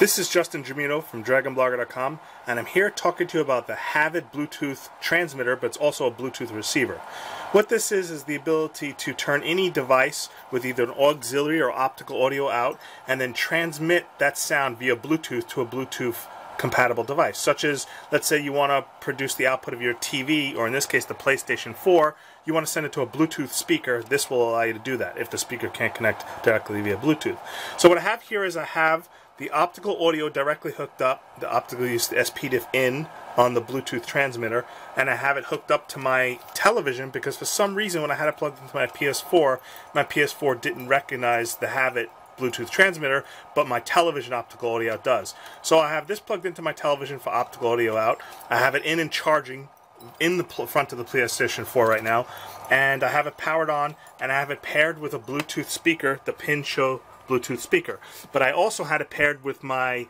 This is Justin Gimino from dragonblogger.com, and I'm here talking to you about the Havit Bluetooth transmitter, but it's also a Bluetooth receiver. What this is the ability to turn any device with either an auxiliary or optical audio out and then transmit that sound via Bluetooth to a Bluetooth compatible device, such as, let's say you want to produce the output of your TV, or in this case the PlayStation 4, you want to send it to a Bluetooth speaker. This will allow you to do that if the speaker can't connect directly via Bluetooth. So what I have here is I have the optical audio directly hooked up, the optical used the SPDIF in on the Bluetooth transmitter, and I have it hooked up to my television because for some reason when I had it plugged into my PS4 didn't recognize the Havit Bluetooth transmitter, but my television optical audio does. So I have this plugged into my television for optical audio out. I have it in and charging in the front of the PlayStation 4 right now, and I have it powered on, and I have it paired with a Bluetooth speaker, the Pincho Bluetooth speaker. But I also had it paired with my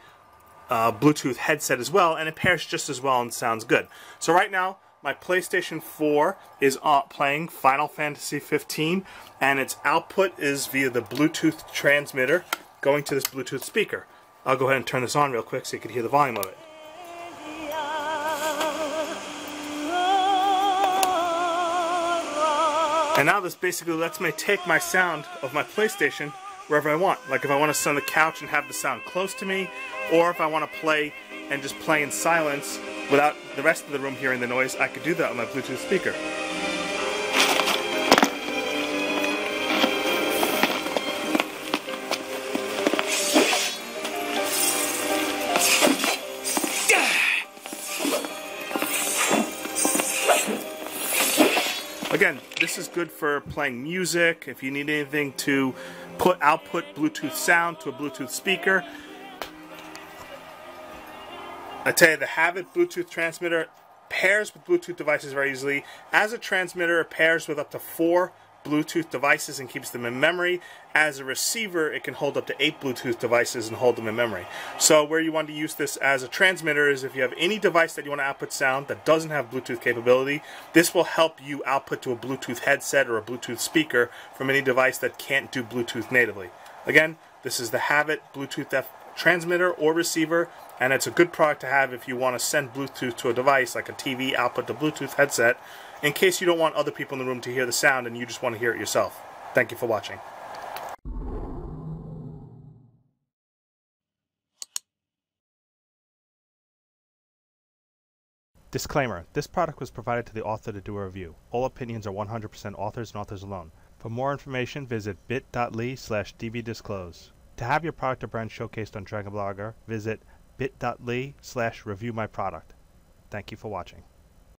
Bluetooth headset as well, and it pairs just as well and sounds good. So right now, my PlayStation 4 is playing Final Fantasy XV, and its output is via the Bluetooth transmitter going to this Bluetooth speaker. I'll go ahead and turn this on real quick so you can hear the volume of it. And now this basically lets me take my sound of my PlayStation wherever I want. Like if I want to sit on the couch and have the sound close to me, or if I want to play and just play in silence without the rest of the room hearing the noise, I could do that on my Bluetooth speaker. Again, this is good for playing music, if you need anything to output Bluetooth sound to a Bluetooth speaker. I tell you, the Havit Bluetooth transmitter pairs with Bluetooth devices very easily. As a transmitter, it pairs with up to 4 Bluetooth devices and keeps them in memory. As a receiver, it can hold up to 8 Bluetooth devices and hold them in memory. So where you want to use this as a transmitter is if you have any device that you want to output sound that doesn't have Bluetooth capability, this will help you output to a Bluetooth headset or a Bluetooth speaker from any device that can't do Bluetooth natively. Again, this is the Havit Bluetooth transmitter or receiver, and it's a good product to have if you want to send Bluetooth to a device like a TV output to Bluetooth headset, in case you don't want other people in the room to hear the sound and you just want to hear it yourself. Thank you for watching. Disclaimer: this product was provided to the author to do a review. All opinions are 100% authors and authors alone. For more information, visit bit.ly/dbdisclose. To have your product or brand showcased on Dragon Blogger, visit bit.ly/reviewmyproduct. Thank you for watching.